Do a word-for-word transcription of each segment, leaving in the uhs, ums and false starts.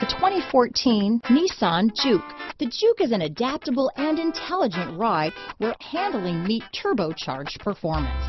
The twenty fourteen Nissan Juke. The Juke is an adaptable and intelligent ride where handling meets turbocharged performance.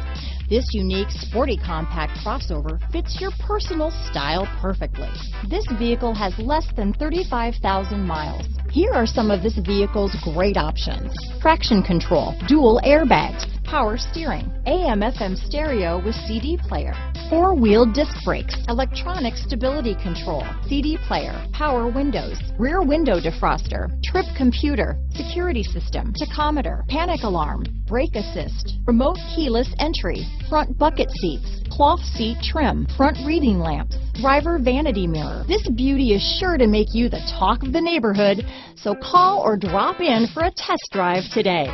This unique sporty compact crossover fits your personal style perfectly. This vehicle has less than thirty-five thousand miles. Here are some of this vehicle's great options: traction control, dual airbags, power steering, A M F M stereo with C D player, four-wheel disc brakes, electronic stability control, C D player, power windows, rear window defroster, trip computer, security system, tachometer, panic alarm, brake assist, remote keyless entry, front bucket seats, cloth seat trim, front reading lamps, driver vanity mirror. This beauty is sure to make you the talk of the neighborhood, so call or drop in for a test drive today.